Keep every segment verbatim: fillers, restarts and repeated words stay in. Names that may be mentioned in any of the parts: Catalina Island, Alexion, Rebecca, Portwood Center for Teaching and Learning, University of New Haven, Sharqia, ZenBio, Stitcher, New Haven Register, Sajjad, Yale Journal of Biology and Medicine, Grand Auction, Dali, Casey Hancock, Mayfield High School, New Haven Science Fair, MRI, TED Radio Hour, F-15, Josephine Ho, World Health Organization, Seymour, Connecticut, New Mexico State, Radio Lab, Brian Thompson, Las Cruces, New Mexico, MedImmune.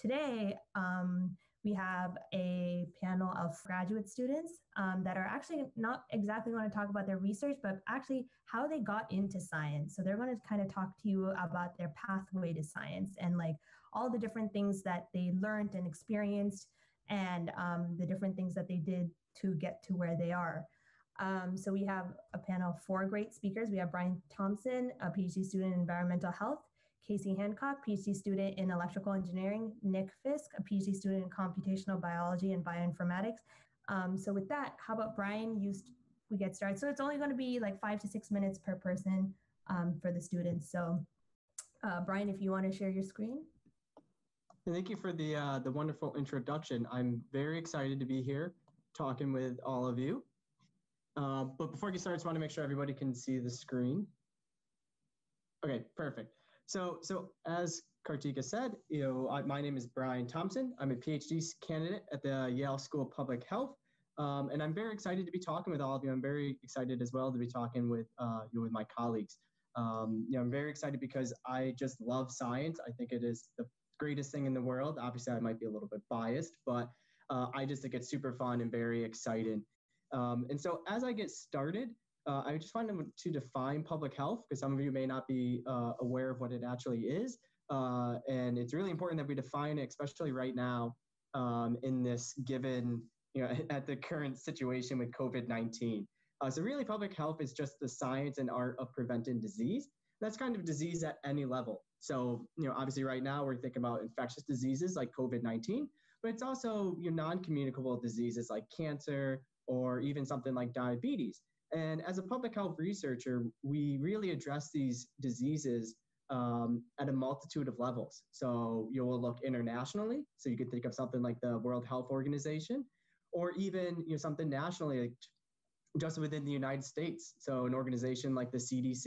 Today, um, we have a panel of graduate students um, that are actually not exactly going to talk about their research, but actually how they got into science. So they're going to kind of talk to you about their pathway to science and like all the different things that they learned and experienced and um, the different things that they did to get to where they are. Um, so we have a panel of four great speakers. We have Brian Thompson, a PhD student in environmental health, Casey Hancock, PhD student in electrical engineering, Nick Fisk, a PhD student in computational biology and bioinformatics. Um, so with that, how about Brian, you st- we get started. So it's only going to be like five to six minutes per person um, for the students. So uh, Brian, if you want to share your screen. Thank you for the, uh, the wonderful introduction. I'm very excited to be here talking with all of you. Uh, but before I get started, I just want to make sure everybody can see the screen. Okay, perfect. So, so as Kartika said, you know, I, my name is Brian Thompson. I'm a PhD candidate at the Yale School of Public Health, um, and I'm very excited to be talking with all of you. I'm very excited as well to be talking with uh, you know, with my colleagues. Um, you know, I'm very excited because I just love science. I think it is the greatest thing in the world. Obviously, I might be a little bit biased, but uh, I just think it's super fun and very exciting. Um, and so, as I get started, Uh, I just wanted to define public health because some of you may not be uh, aware of what it actually is. Uh, and it's really important that we define it, especially right now um, in this given, you know, at the current situation with COVID nineteen. Uh, so really public health is just the science and art of preventing disease. That's kind of disease at any level. So, you know, obviously right now we're thinking about infectious diseases like COVID nineteen, but it's also your non-communicable diseases like cancer or even something like diabetes. And as a public health researcher, we really address these diseases um, at a multitude of levels. So you will look internationally, so you could think of something like the World Health Organization, or even you know something nationally, like just within the United States, so an organization like the C D C.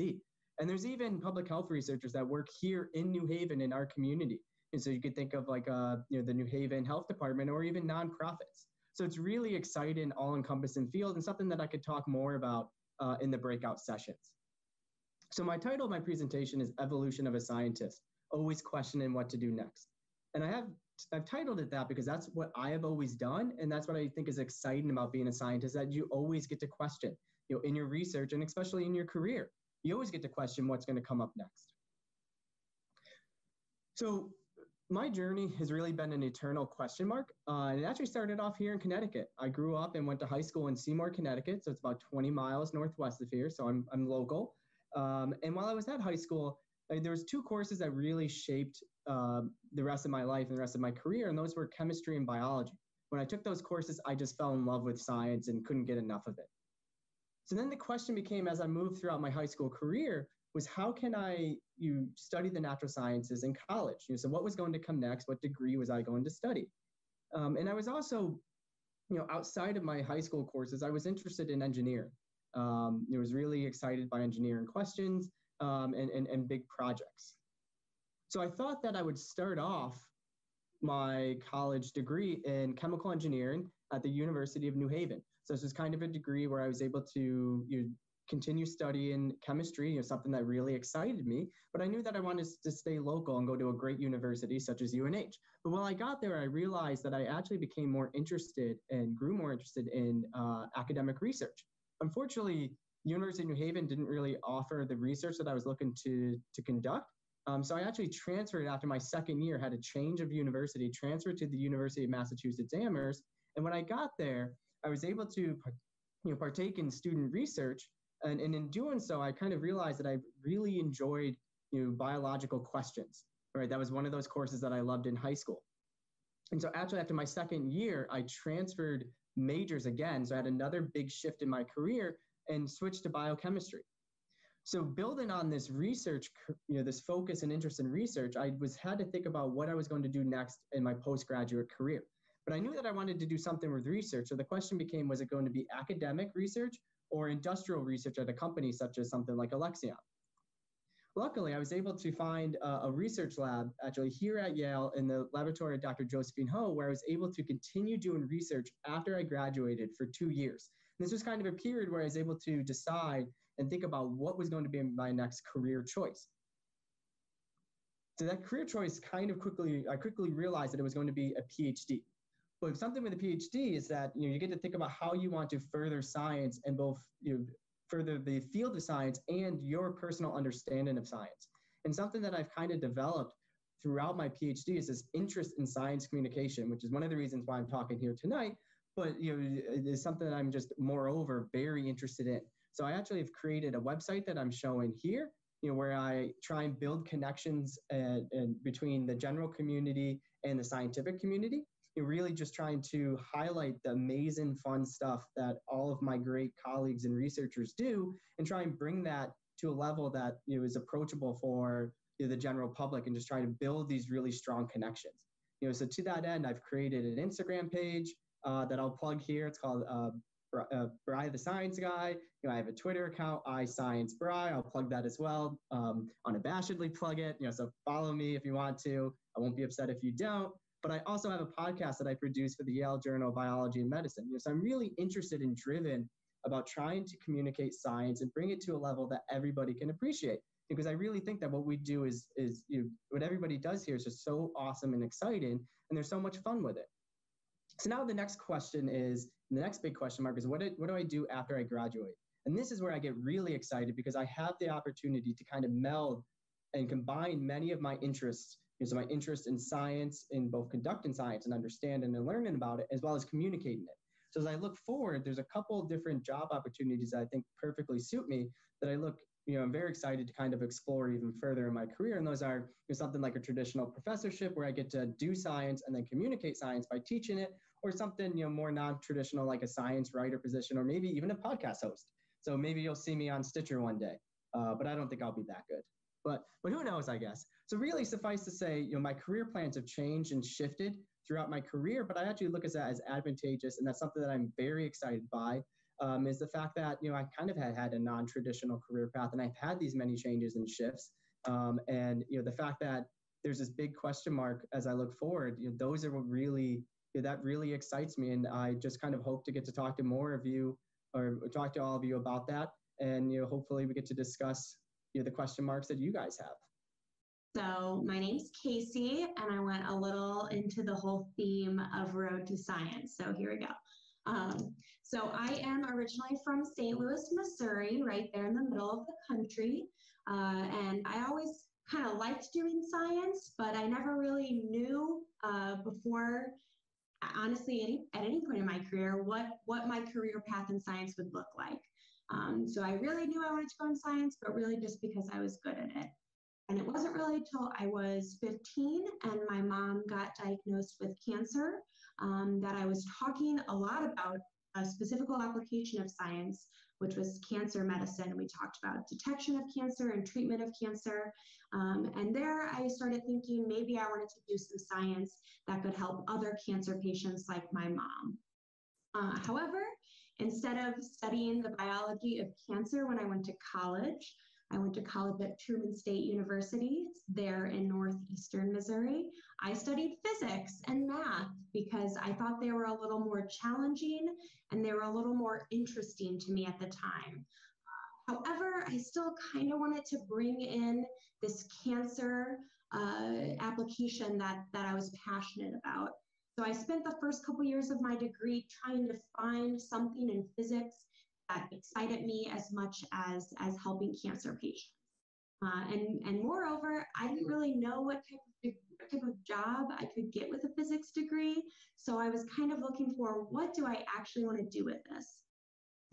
And there's even public health researchers that work here in New Haven in our community. And so you could think of like uh, you know the New Haven Health Department or even nonprofits. So it's really exciting, all-encompassing field and something that I could talk more about uh, in the breakout sessions. So my title of my presentation is Evolution of a Scientist, Always Questioning What to Do Next. And I have, I've titled it that because that's what I have always done. And that's what I think is exciting about being a scientist, that you always get to question, you know, in your research and especially in your career, you always get to question what's going to come up next. So my journey has really been an eternal question mark. Uh, and it actually started off here in Connecticut. I grew up and went to high school in Seymour, Connecticut. So it's about twenty miles northwest of here. So I'm I'm local. Um, and while I was at high school, I, there was two courses that really shaped uh, the rest of my life and the rest of my career. And those were chemistry and biology. When I took those courses, I just fell in love with science and couldn't get enough of it. So then the question became, as I moved throughout my high school career, was how can I you study the natural sciences in college? You know, so what was going to come next? What degree was I going to study? Um, and I was also, you know, outside of my high school courses, I was interested in engineering. Um, I was really excited by engineering questions um, and, and, and big projects. So I thought that I would start off my college degree in chemical engineering at the University of New Haven. So this was kind of a degree where I was able to, you know, continue studying chemistry, you know, something that really excited me, but I knew that I wanted to stay local and go to a great university such as U N H. But when I got there, I realized that I actually became more interested and grew more interested in uh, academic research. Unfortunately, University of New Haven didn't really offer the research that I was looking to, to conduct. Um, so I actually transferred after my second year, had a change of university, transferred to the University of Massachusetts Amherst. And when I got there, I was able to you know, partake in student research. And, and in doing so, I kind of realized that I really enjoyed you know, biological questions, right? That was one of those courses that I loved in high school. And so actually after my second year, I transferred majors again. So I had another big shift in my career and switched to biochemistry. So building on this research, you know, this focus and interest in research, I was had to think about what I was going to do next in my postgraduate career. But I knew that I wanted to do something with research. So the question became, was it going to be academic research or industrial research at a company such as something like Alexion? Luckily, I was able to find a, a research lab actually here at Yale in the laboratory of Doctor Josephine Ho, where I was able to continue doing research after I graduated for two years. And this was kind of a period where I was able to decide and think about what was going to be my next career choice. So that career choice kind of quickly, I quickly realized that it was going to be a PhD. But something with a PhD is that, you know, you get to think about how you want to further science and both, you know, further the field of science and your personal understanding of science. And something that I've kind of developed throughout my PhD is this interest in science communication, which is one of the reasons why I'm talking here tonight, but you know, it is something that I'm just moreover very interested in. So I actually have created a website that I'm showing here, you know, where I try and build connections and, and between the general community and the scientific community. You're really just trying to highlight the amazing fun stuff that all of my great colleagues and researchers do and try and bring that to a level that, you know, is approachable for, you know, the general public, and just try to build these really strong connections. You know, so to that end, I've created an Instagram page uh, that I'll plug here. It's called uh, Bri, uh, Bri the Science Guy. You know, I have a Twitter account, iScienceBri. I'll plug that as well. Um, unabashedly plug it. You know, so follow me if you want to. I won't be upset if you don't. But I also have a podcast that I produce for the Yale Journal of Biology and Medicine. You know, so I'm really interested and driven about trying to communicate science and bring it to a level that everybody can appreciate. Because I really think that what we do is, is you know, what everybody does here is just so awesome and exciting, and there's so much fun with it. So now the next question is, the next big question mark is, what do, what do I do after I graduate? And this is where I get really excited, because I have the opportunity to kind of meld and combine many of my interests. You know, so my interest in science, in both conducting science and understanding and learning about it, as well as communicating it. So as I look forward, there's a couple of different job opportunities that I think perfectly suit me, that I look, you know, I'm very excited to kind of explore even further in my career. And those are, you know, something like a traditional professorship where I get to do science and then communicate science by teaching it, or something, you know, more non-traditional like a science writer position, or maybe even a podcast host. So maybe you'll see me on Stitcher one day, uh, but I don't think I'll be that good. But, but who knows, I guess. So really, suffice to say, you know, my career plans have changed and shifted throughout my career, but I actually look at that as advantageous, and that's something that I'm very excited by, um, is the fact that, you know, I kind of had had a non-traditional career path, and I've had these many changes and shifts. Um, and, you know, the fact that there's this big question mark as I look forward, you know, those are what really, you know, that really excites me. And I just kind of hope to get to talk to more of you, or talk to all of you about that. And, you know, hopefully we get to discuss, you know, the question marks that you guys have. So my name's Casey, and I went a little into the whole theme of road to science. So here we go. Um, so I am originally from Saint Louis, Missouri, right there in the middle of the country. Uh, and I always kind of liked doing science, but I never really knew uh, before, honestly, any, at any point in my career, what, what my career path in science would look like. Um, so I really knew I wanted to go in science, but really just because I was good at it. And it wasn't really until I was fifteen and my mom got diagnosed with cancer um, that I was talking a lot about a specific application of science, which was cancer medicine. And we talked about detection of cancer and treatment of cancer. Um, and there I started thinking maybe I wanted to do some science that could help other cancer patients like my mom. Uh, however, instead of studying the biology of cancer when I went to college, I went to college at Truman State University. It's there in northeastern Missouri. I studied physics and math because I thought they were a little more challenging and they were a little more interesting to me at the time. However, I still kind of wanted to bring in this cancer uh, application that, that I was passionate about. So I spent the first couple years of my degree trying to find something in physics that excited me as much as, as helping cancer patients. Uh, and, and moreover, I didn't really know what type of, what type of job I could get with a physics degree. So I was kind of looking for, what do I actually want to do with this?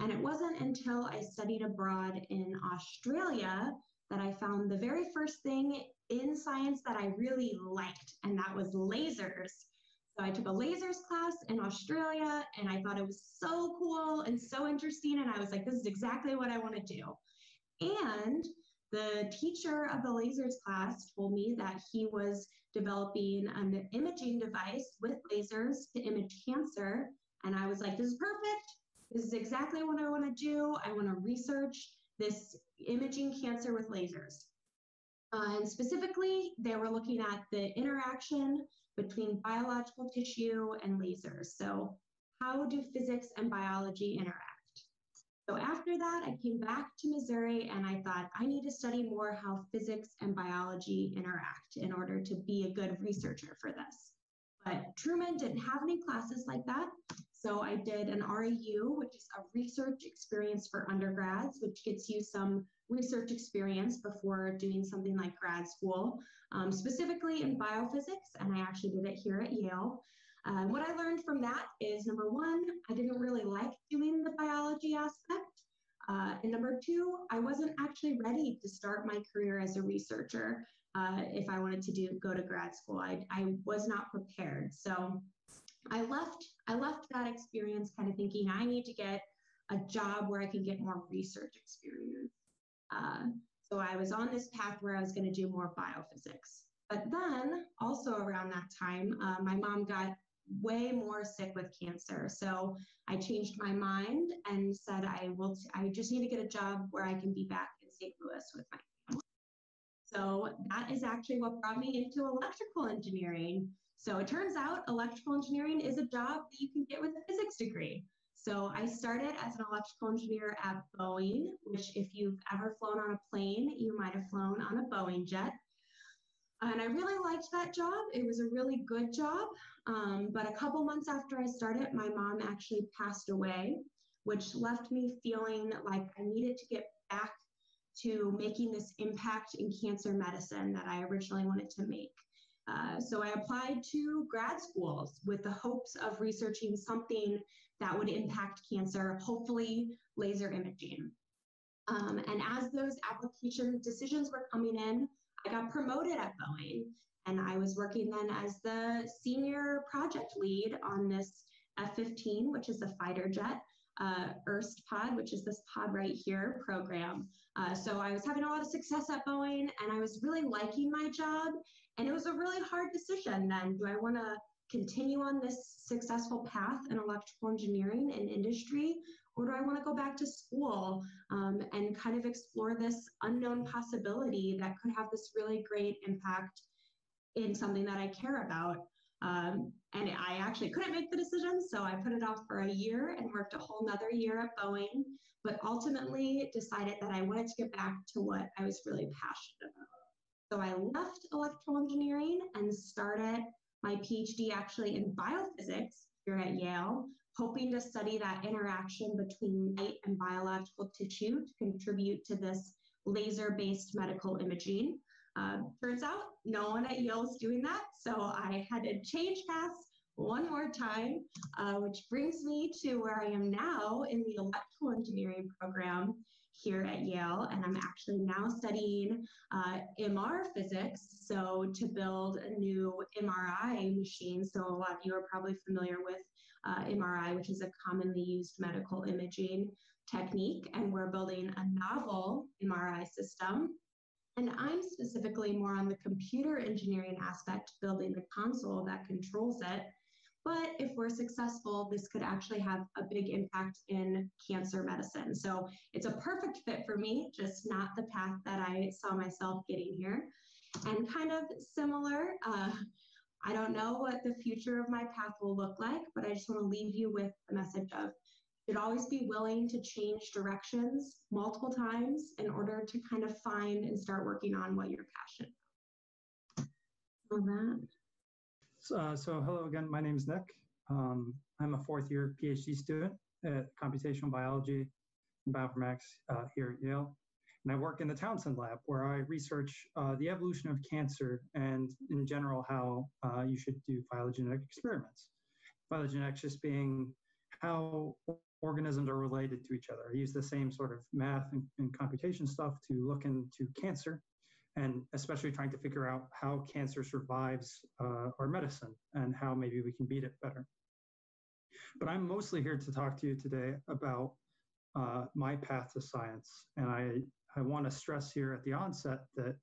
And it wasn't until I studied abroad in Australia that I found the very first thing in science that I really liked, and that was lasers. So I took a lasers class in Australia, and I thought it was so cool and so interesting. And I was like, this is exactly what I want to do. And the teacher of the lasers class told me that he was developing an imaging device with lasers to image cancer. And I was like, this is perfect. This is exactly what I want to do. I want to research this imaging cancer with lasers. Uh, and specifically, they were looking at the interaction between biological tissue and lasers. So how do physics and biology interact? So after that, I came back to Missouri and I thought I need to study more how physics and biology interact in order to be a good researcher for this. But Truman didn't have any classes like that. So I did an R E U, which is a research experience for undergrads, which gets you some research experience before doing something like grad school, um, specifically in biophysics, and I actually did it here at Yale. Uh, what I learned from that is, number one, I didn't really like doing the biology aspect, uh, and number two, I wasn't actually ready to start my career as a researcher uh, if I wanted to do go to grad school. I, I was not prepared, so I left, I left that experience kind of thinking I need to get a job where I can get more research experience. Uh, so I was on this path where I was going to do more biophysics. But then also around that time, uh, my mom got way more sick with cancer. So I changed my mind and said, I will, t- I just need to get a job where I can be back in Saint Louis with my family. So that is actually what brought me into electrical engineering. So it turns out electrical engineering is a job that you can get with a physics degree. So I started as an electrical engineer at Boeing, which if you've ever flown on a plane, you might have flown on a Boeing jet. And I really liked that job. It was a really good job. Um, but a couple months after I started, my mom actually passed away, which left me feeling like I needed to get back to making this impact in cancer medicine that I originally wanted to make. Uh, so I applied to grad schools with the hopes of researching something that would impact cancer, hopefully laser imaging. Um, and as those application decisions were coming in, I got promoted at Boeing. And I was working then as the senior project lead on this F fifteen, which is the fighter jet, uh, ERST pod, which is this pod right here, program. Uh, so I was having a lot of success at Boeing and I was really liking my job. And it was a really hard decision then. Do I want to continue on this successful path in electrical engineering and industry, or do I want to go back to school um, and kind of explore this unknown possibility that could have this really great impact in something that I care about? Um, and I actually couldn't make the decision, so I put it off for a year and worked a whole nother year at Boeing, but ultimately decided that I wanted to get back to what I was really passionate about. So I left electrical engineering and started my PhD actually in biophysics here at Yale, hoping to study that interaction between light and biological tissue to contribute to this laser-based medical imaging. Uh, turns out no one at Yale is doing that, so I had to change paths one more time, uh, which brings me to where I am now in the electrical engineering program here at Yale, and I'm actually now studying uh, M R physics, so to build a new M R I machine. So a lot of you are probably familiar with uh, M R I, which is a commonly used medical imaging technique, and we're building a novel M R I system. And I'm specifically more on the computer engineering aspect, building the console that controls it. But if we're successful, this could actually have a big impact in cancer medicine. So it's a perfect fit for me, just not the path that I saw myself getting here. And kind of similar, uh, I don't know what the future of my path will look like, but I just want to leave you with the message of you should always be willing to change directions multiple times in order to kind of find and start working on what you're passionate about. So that. Uh, so hello again, my name is Nick. Um, I'm a fourth year PhD student at computational biology and bioinformatics uh, here at Yale. And I work in the Townsend lab where I research uh, the evolution of cancer and in general how uh, you should do phylogenetic experiments. Phylogenetics just being how organisms are related to each other. I use the same sort of math and, and computation stuff to look into cancer, and especially trying to figure out how cancer survives uh, our medicine and how maybe we can beat it better. But I'm mostly here to talk to you today about uh, my path to science. And I, I want to stress here at the onset that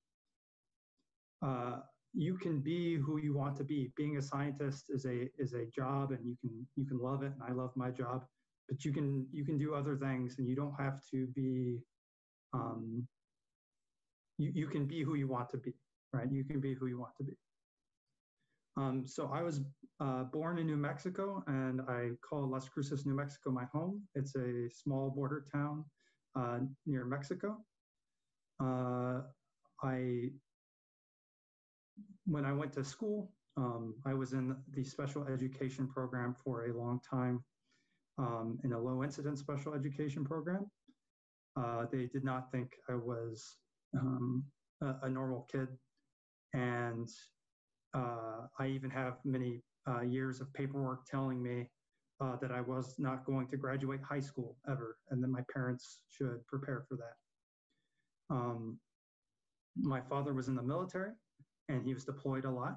uh, you can be who you want to be. Being a scientist is a is a job, and you can you can love it, and I love my job. But you can you can do other things, and you don't have to be um, You, you can be who you want to be, right? You can be who you want to be. Um, so I was uh, born in New Mexico, and I call Las Cruces, New Mexico, my home. It's a small border town uh, near Mexico. Uh, I, when I went to school, um, I was in the special education program for a long time, um, in a low incidence special education program. Uh, they did not think I was um, a, a normal kid, and Uh, I even have many uh, years of paperwork telling me uh, that I was not going to graduate high school ever, and that my parents should prepare for that. Um, my father was in the military, and he was deployed a lot.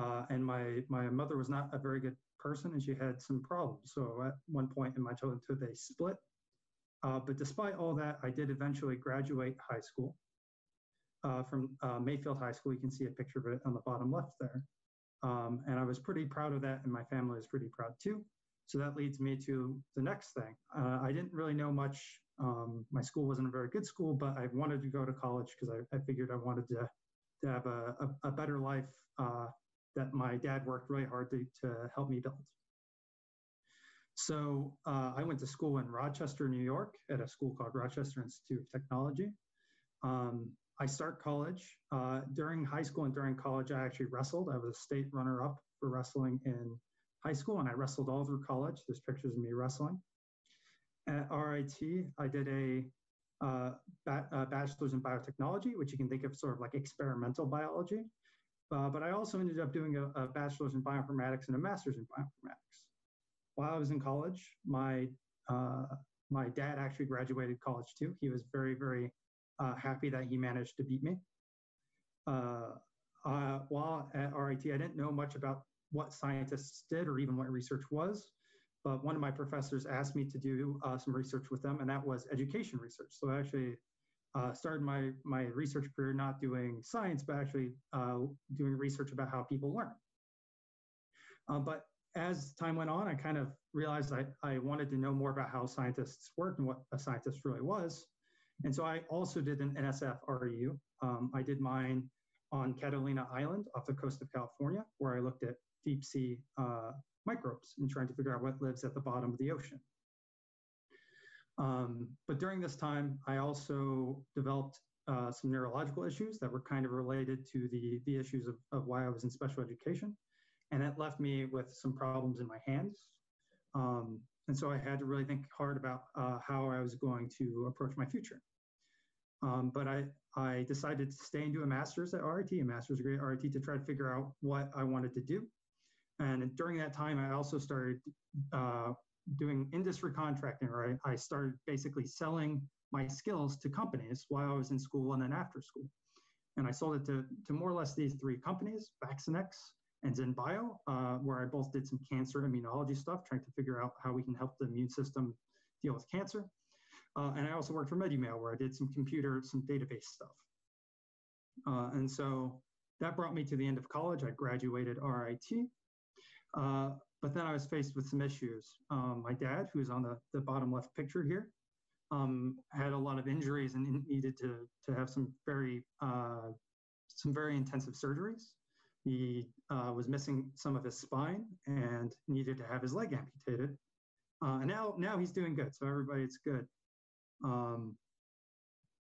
Uh, and my, my mother was not a very good person, and she had some problems. So at one point in my childhood, they split. Uh, but despite all that, I did eventually graduate high school. Uh, from uh, Mayfield High School. You can see a picture of it on the bottom left there. Um, and I was pretty proud of that, and my family was pretty proud too. So that leads me to the next thing. Uh, I didn't really know much. Um, my school wasn't a very good school, but I wanted to go to college because I, I figured I wanted to, to have a, a, a better life uh, that my dad worked really hard to, to help me build. So uh, I went to school in Rochester, New York, at a school called Rochester Institute of Technology. Um, I start college. Uh, during high school and during college, I actually wrestled. I was a state runner-up for wrestling in high school, and I wrestled all through college. There's pictures of me wrestling. At R I T, I did a, uh, ba a bachelor's in biotechnology, which you can think of sort of like experimental biology. Uh, but I also ended up doing a, a bachelor's in bioinformatics and a master's in bioinformatics. While I was in college, my, uh, my dad actually graduated college too. He was very, very Uh, happy that he managed to beat me. Uh, uh, while at R I T, I didn't know much about what scientists did or even what research was, but one of my professors asked me to do uh, some research with them, and that was education research. So I actually uh, started my, my research career not doing science, but actually uh, doing research about how people learn. Uh, but as time went on, I kind of realized I, I wanted to know more about how scientists worked and what a scientist really was. And so I also did an N S F R E U. Um, I did mine on Catalina Island off the coast of California, where I looked at deep sea uh, microbes and trying to figure out what lives at the bottom of the ocean. Um, but during this time, I also developed uh, some neurological issues that were kind of related to the, the issues of, of why I was in special education. And that left me with some problems in my hands. Um, and so I had to really think hard about uh, how I was going to approach my future. Um, but I, I decided to stay and do a master's at R I T, a master's degree at R I T, to try to figure out what I wanted to do. And during that time, I also started uh, doing industry contracting, right? I started basically selling my skills to companies while I was in school and then after school. And I sold it to, to more or less these three companies, Vaccinex and ZenBio, uh, where I both did some cancer immunology stuff, trying to figure out how we can help the immune system deal with cancer. Uh, and I also worked for MedImmune, where I did some computer, some database stuff. Uh, and so that brought me to the end of college. I graduated R I T, uh, but then I was faced with some issues. Um, my dad, who's on the, the bottom left picture here, um, had a lot of injuries and needed to, to have some very, uh, some very intensive surgeries. He uh, was missing some of his spine and needed to have his leg amputated. Uh, and now, now he's doing good, so everybody's good. Um,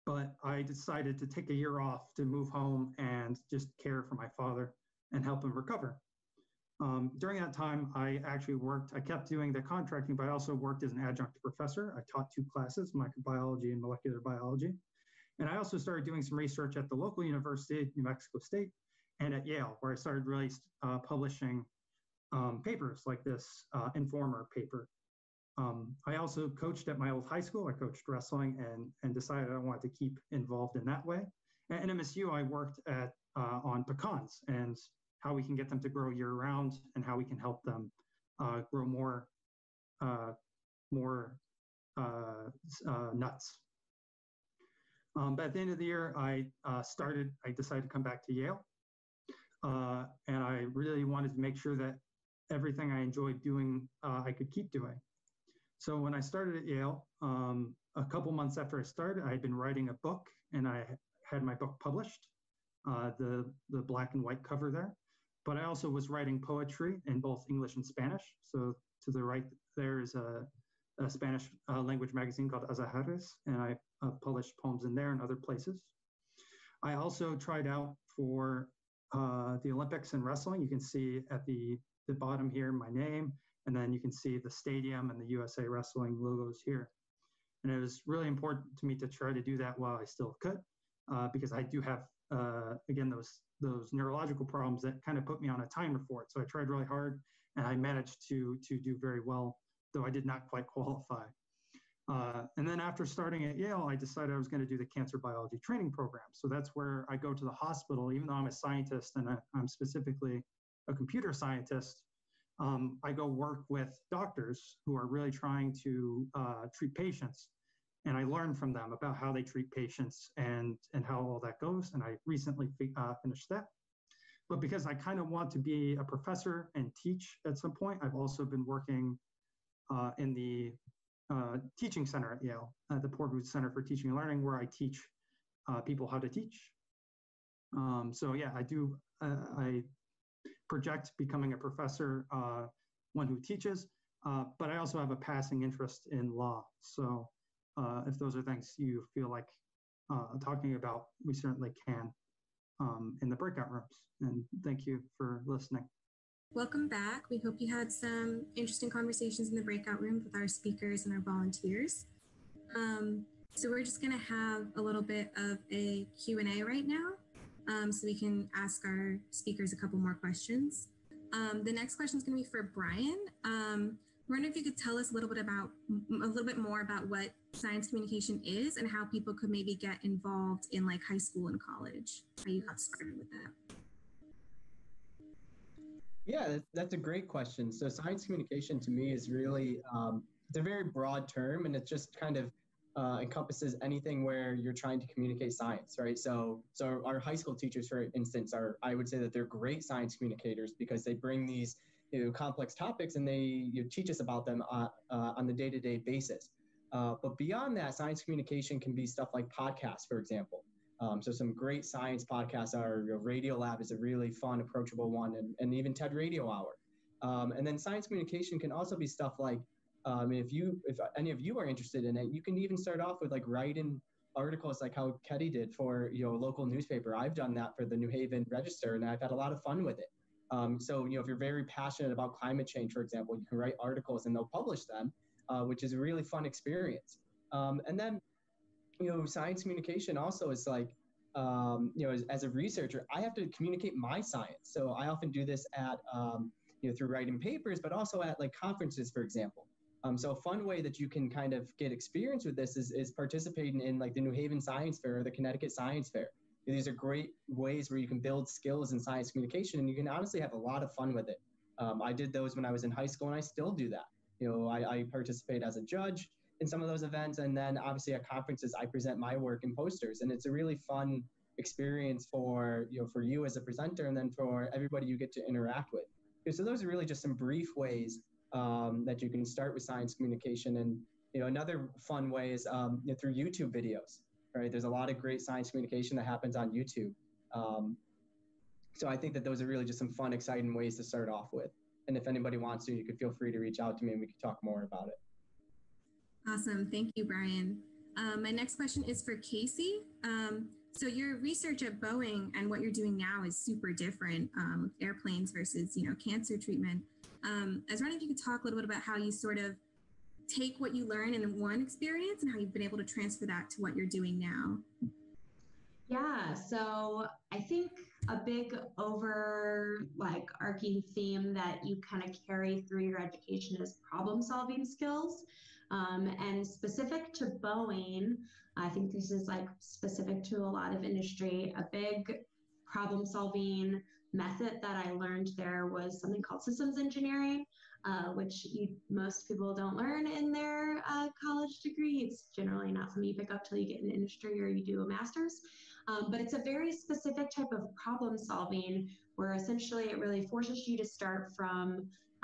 but I decided to take a year off to move home and just care for my father and help him recover. Um, during that time, I actually worked, I kept doing the contracting, but I also worked as an adjunct professor. I taught two classes, microbiology and molecular biology. And I also started doing some research at the local university, New Mexico State, and at Yale, where I started really uh, publishing um, papers like this uh, Informer paper. Um, I also coached at my old high school. I coached wrestling and, and decided I wanted to keep involved in that way. At N M S U, I worked at, uh, on pecans and how we can get them to grow year-round and how we can help them uh, grow more, uh, more uh, uh, nuts. Um, but at the end of the year, I uh, started, I decided to come back to Yale. Uh, and I really wanted to make sure that everything I enjoyed doing, uh, I could keep doing. So when I started at Yale, um, a couple months after I started, I had been writing a book, and I had my book published, uh, the, the black and white cover there. But I also was writing poetry in both English and Spanish. So to the right there is a, a Spanish uh, language magazine called Azahares, and I uh, published poems in there and other places. I also tried out for uh, the Olympics in wrestling. You can see at the, the bottom here my name, and then you can see the stadium and the U S A Wrestling logos here. And it was really important to me to try to do that while I still could, uh, because I do have, uh, again, those those neurological problems that kind of put me on a timer for it. So I tried really hard, and I managed to to do very well, though I did not quite qualify. Uh, and then after starting at Yale, I decided I was going to do the cancer biology training program. So that's where I go to the hospital, even though I'm a scientist and I, I'm specifically a computer scientist. Um, I go work with doctors who are really trying to uh, treat patients, and I learn from them about how they treat patients and, and how all that goes, and I recently fi uh, finished that. But because I kind of want to be a professor and teach at some point, I've also been working uh, in the uh, teaching center at Yale, at the Portwood Center for Teaching and Learning, where I teach uh, people how to teach. Um, so yeah, I do, uh, I project becoming a professor, uh, one who teaches, uh, but I also have a passing interest in law. So uh, if those are things you feel like uh, talking about, we certainly can um, in the breakout rooms. And thank you for listening. Welcome back. We hope you had some interesting conversations in the breakout rooms with our speakers and our volunteers. Um, so we're just going to have a little bit of a Q and A right now. Um, so we can ask our speakers a couple more questions. Um, the next question is going to be for Brian. Um, I wonder if you could tell us a little bit about, a little bit more about what science communication is and how people could maybe get involved in like high school and college, how you got started with that. Yeah, that's, that's a great question. So science communication to me is really, um, it's a very broad term, and it's just kind of Uh, encompasses anything where you're trying to communicate science, right? So, so our high school teachers, for instance, are, I would say that they're great science communicators because they bring these you know, complex topics and they you know, teach us about them uh, uh, on the day-to-day basis. Uh, but beyond that, science communication can be stuff like podcasts, for example. Um, so some great science podcasts are, you know, Radio Lab is a really fun, approachable one, and, and even TED Radio Hour. Um, and then science communication can also be stuff like Um, if you, if any of you are interested in it, you can even start off with like writing articles like how Ketty did for you know a local newspaper. I've done that for the New Haven Register, and I've had a lot of fun with it. Um, so you know if you're very passionate about climate change, for example, you can write articles and they'll publish them, uh, which is a really fun experience. Um, and then you know science communication also is like um, you know as, as a researcher, I have to communicate my science. So I often do this at um, you know through writing papers, but also at like conferences, for example. Um, so a fun way that you can kind of get experience with this is, is participating in like the New Haven Science Fair or the Connecticut Science Fair. These are great ways where you can build skills in science communication, and you can honestly have a lot of fun with it. Um, I did those when I was in high school, and I still do that. You know, I, I participate as a judge in some of those events, and then obviously at conferences, I present my work in posters, and it's a really fun experience for, you know, for you as a presenter and then for everybody you get to interact with. So those are really just some brief ways Um, that you can start with science communication. And you know another fun way is um, you know, through YouTube videos, right? There's a lot of great science communication that happens on YouTube. Um, so I think that those are really just some fun, exciting ways to start off with. And if anybody wants to, you could feel free to reach out to me and we could talk more about it. Awesome, thank you, Brian. Um, my next question is for Casey. Um, so your research at Boeing and what you're doing now is super different, um, airplanes versus you know cancer treatment. Um, I was wondering if you could talk a little bit about how you sort of take what you learn in one experience and how you've been able to transfer that to what you're doing now. Yeah, so I think a big over like arcing theme that you kind of carry through your education is problem solving skills. Um, and specific to Boeing, I think this is like specific to a lot of industry, a big problem solving method that I learned there was something called systems engineering, uh, which you, most people don't learn in their uh, college degree. It's generally not something you pick up till you get in industry or you do a master's. Um, but it's a very specific type of problem solving where essentially it really forces you to start from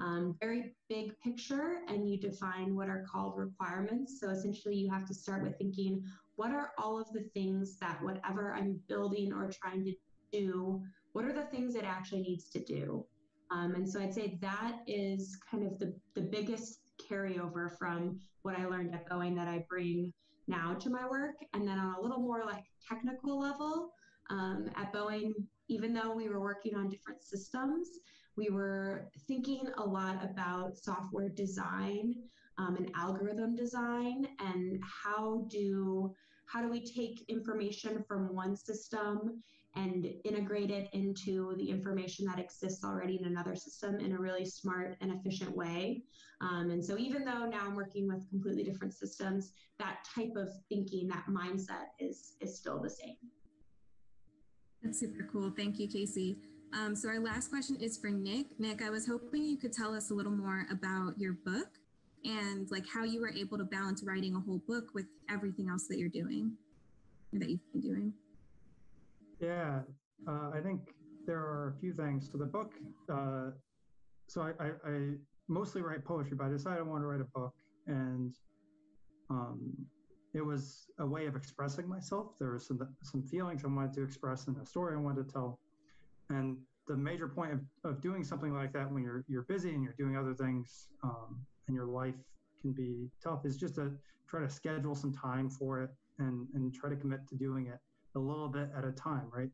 um, very big picture, and you define what are called requirements. So essentially you have to start with thinking, what are all of the things that whatever I'm building or trying to do? What are the things it actually needs to do? Um, and so I'd say that is kind of the, the biggest carryover from what I learned at Boeing that I bring now to my work. And then on a little more like technical level, um, at Boeing, even though we were working on different systems, we were thinking a lot about software design um, and algorithm design, and how do how do we take information from one system and integrate it into the information that exists already in another system in a really smart and efficient way. Um, and so even though now I'm working with completely different systems, that type of thinking, that mindset is is still the same. That's super cool. Thank you, Casey. Um, so our last question is for Nick. Nick, I was hoping you could tell us a little more about your book and like how you were able to balance writing a whole book with everything else that you're doing, that you've been doing. Yeah, uh, I think there are a few things. So the book, uh, so I, I, I mostly write poetry, but I decided I wanted to write a book, and um, it was a way of expressing myself. There were some some feelings I wanted to express and a story I wanted to tell. And the major point of, of doing something like that when you're you're busy and you're doing other things um, and your life can be tough is just to try to schedule some time for it and, and try to commit to doing it a little bit at a time, right?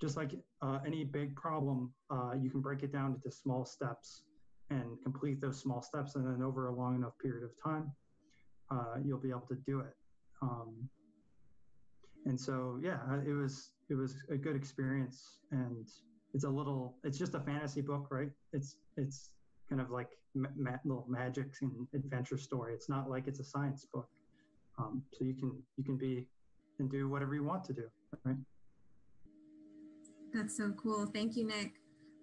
Just like uh, any big problem, uh, you can break it down into small steps and complete those small steps, and then over a long enough period of time, uh, you'll be able to do it. Um, and so, yeah, it was it was a good experience, and it's a little, it's just a fantasy book, right? It's it's kind of like ma little magic and adventure story. It's not like it's a science book. Um, so you can, you can be and do whatever you want to do, right? That's so cool. Thank you, Nick.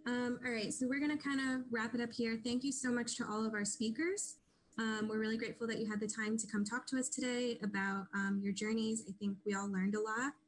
Um, all right, so we're gonna kind of wrap it up here. Thank you so much to all of our speakers. Um, we're really grateful that you had the time to come talk to us today about um, your journeys. I think we all learned a lot.